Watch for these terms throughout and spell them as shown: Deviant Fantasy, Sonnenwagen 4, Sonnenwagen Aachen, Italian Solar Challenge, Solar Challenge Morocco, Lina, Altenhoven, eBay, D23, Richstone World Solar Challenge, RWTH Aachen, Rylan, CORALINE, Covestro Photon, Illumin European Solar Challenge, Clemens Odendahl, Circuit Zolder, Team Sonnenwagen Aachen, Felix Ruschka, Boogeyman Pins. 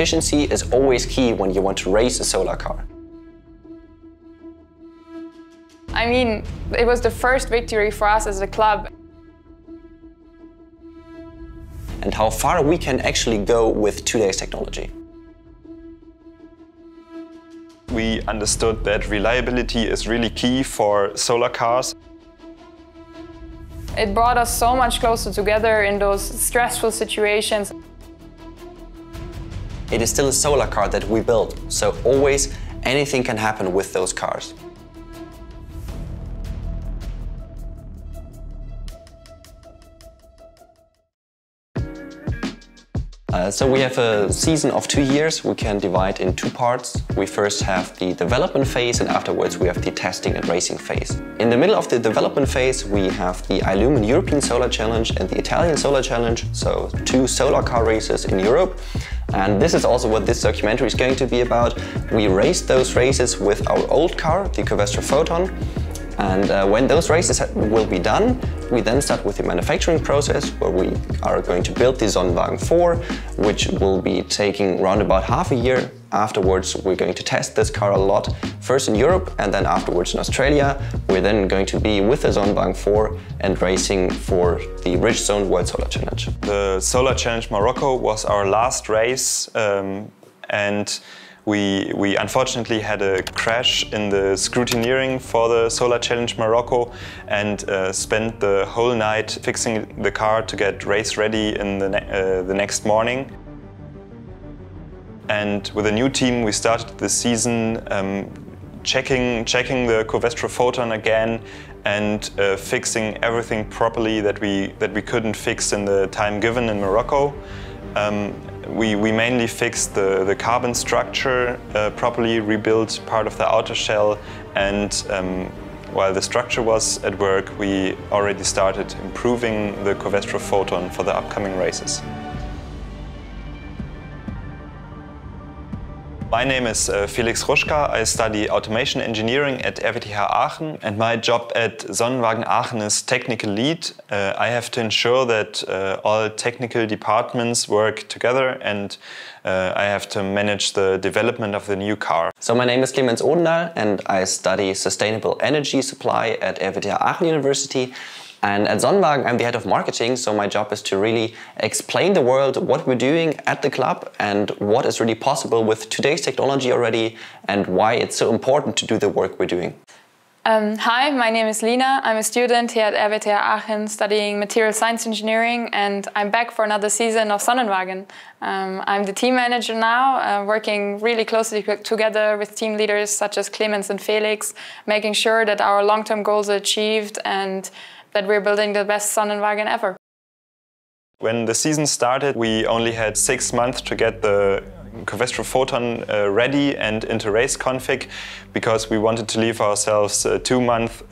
efficiency is always key when you want to race a solar car. I mean, it was the first victory for us as a club. And how far we can actually go with today's technology. We understood that reliability is really key for solar cars. It brought us so much closer together in those stressful situations. It is still a solar car that we built, so always anything can happen with those cars. So we have a season of 2 years. We can divide in two parts. We first have the development phase, and afterwards we have the testing and racing phase. In the middle of the development phase, we have the Illumin European Solar Challenge and the Italian Solar Challenge, so two solar car races in Europe. And this is also what this documentary is going to be about. We raced those races with our old car, the Covestro Photon. And when those races will be done, we then start with the manufacturing process, where we are going to build the Sonnenwagen 4, which will be taking around about half a year. Afterwards, we're going to test this car a lot, first in Europe and then afterwards in Australia. We're then going to be with the Sonnenwagen 4 and racing for the Richstone World Solar Challenge. The Solar Challenge Morocco was our last race, and we unfortunately had a crash in the scrutineering for the Solar Challenge Morocco, and spent the whole night fixing the car to get race ready in the next morning. And with a new team we started the season checking the Covestro Photon again and fixing everything properly that we couldn't fix in the time given in Morocco. We mainly fixed the carbon structure properly, rebuilt part of the outer shell, and while the structure was at work, we already started improving the Covestro Photon for the upcoming races. My name is Felix Ruschka. I study automation engineering at RWTH Aachen, and my job at Sonnenwagen Aachen is technical lead. I have to ensure that all technical departments work together, and I have to manage the development of the new car. So my name is Clemens Odendahl, and I study sustainable energy supply at RWTH Aachen University. And at Sonnenwagen, I'm the head of marketing, so my job is to really explain the world what we're doing at the club and what is really possible with today's technology already and why it's so important to do the work we're doing. Hi, my name is Lina. I'm a student here at RWTH Aachen studying material science engineering, and I'm back for another season of Sonnenwagen. I'm the team manager now, working really closely together with team leaders such as Clemens and Felix, making sure that our long-term goals are achieved and that we're building the best Sonnenwagen ever. When the season started, we only had 6 months to get the Covestro Photon ready and into race config, because we wanted to leave ourselves 2 months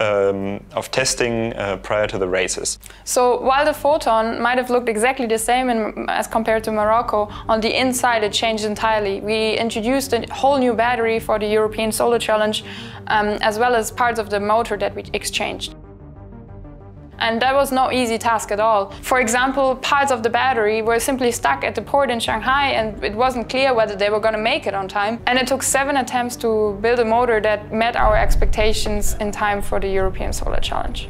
of testing prior to the races. So while the Photon might have looked exactly the same as compared to Morocco, on the inside it changed entirely. We introduced a whole new battery for the European Solar Challenge, as well as parts of the motor that we exchanged. And that was no easy task at all. For example, parts of the battery were simply stuck at the port in Shanghai, and it wasn't clear whether they were going to make it on time. And it took 7 attempts to build a motor that met our expectations in time for the European Solar Challenge.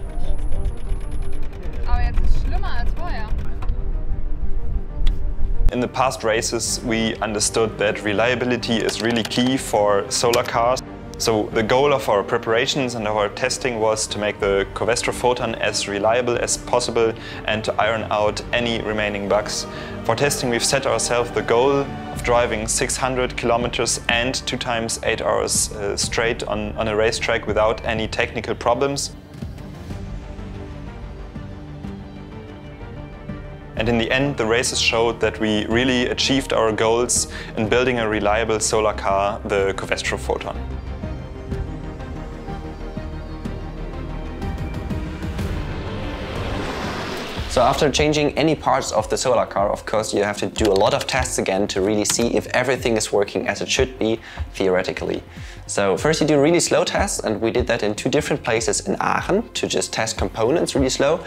In the past races, we understood that reliability is really key for solar cars. So the goal of our preparations and our testing was to make the Covestro Photon as reliable as possible and to iron out any remaining bugs. For testing, we've set ourselves the goal of driving 600 kilometers and 2 times 8 hours straight on a racetrack without any technical problems. And in the end, the races showed that we really achieved our goals in building a reliable solar car, the Covestro Photon. So after changing any parts of the solar car, of course, you have to do a lot of tests again to really see if everything is working as it should be, theoretically. So first you do really slow tests, and we did that in 2 different places in Aachen to just test components really slow.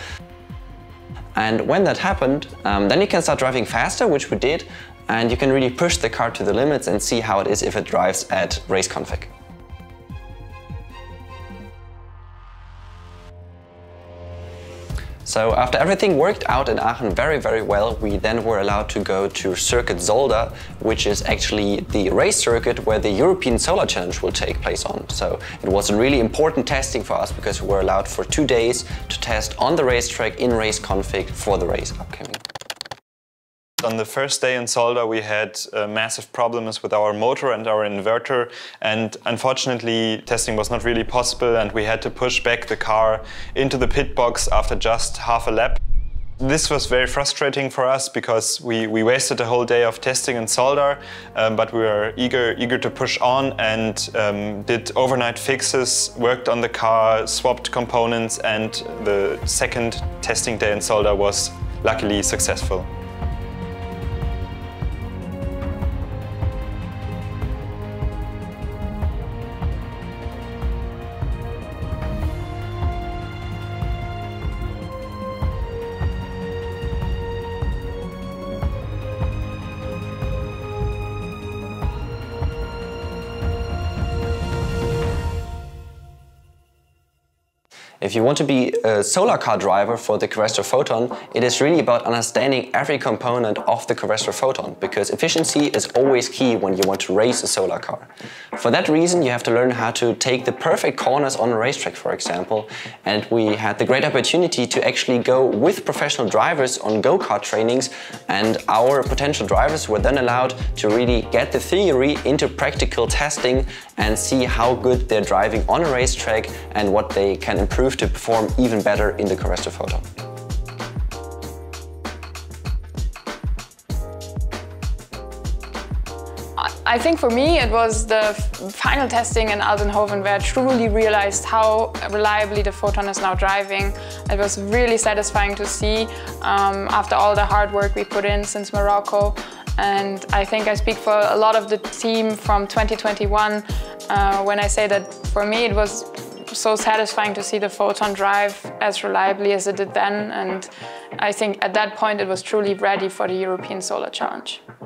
And when that happened, then you can start driving faster, which we did, and you can really push the car to the limits and see how it is if it drives at race config. So after everything worked out in Aachen very well, we then were allowed to go to Circuit Zolder, which is actually the race circuit where the European Solar Challenge will take place on. So it was a really important testing for us because we were allowed for 2 days to test on the racetrack in race config for the race upcoming. On the first day in Zolder we had massive problems with our motor and our inverter, and unfortunately testing was not really possible and we had to push back the car into the pit box after just half a lap. This was very frustrating for us because we wasted a whole day of testing in Zolder, but we were eager to push on and did overnight fixes, worked on the car, swapped components, and the second testing day in Zolder was luckily successful. If you want to be a solar car driver for the Covestro Photon, it is really about understanding every component of the Covestro Photon, because efficiency is always key when you want to race a solar car. For that reason, you have to learn how to take the perfect corners on a racetrack, for example, and we had the great opportunity to actually go with professional drivers on go-kart trainings, and our potential drivers were then allowed to really get the theory into practical testing and see how good they're driving on a racetrack and what they can improve to perform even better in the Covestro Photon. I think for me it was the final testing in Altenhoven where I truly realized how reliably the Photon is now driving. It was really satisfying to see after all the hard work we put in since Morocco. And I think I speak for a lot of the team from 2021 when I say that for me it was so satisfying to see the Photon drive as reliably as it did then, and I think at that point it was truly ready for the European Solar Challenge.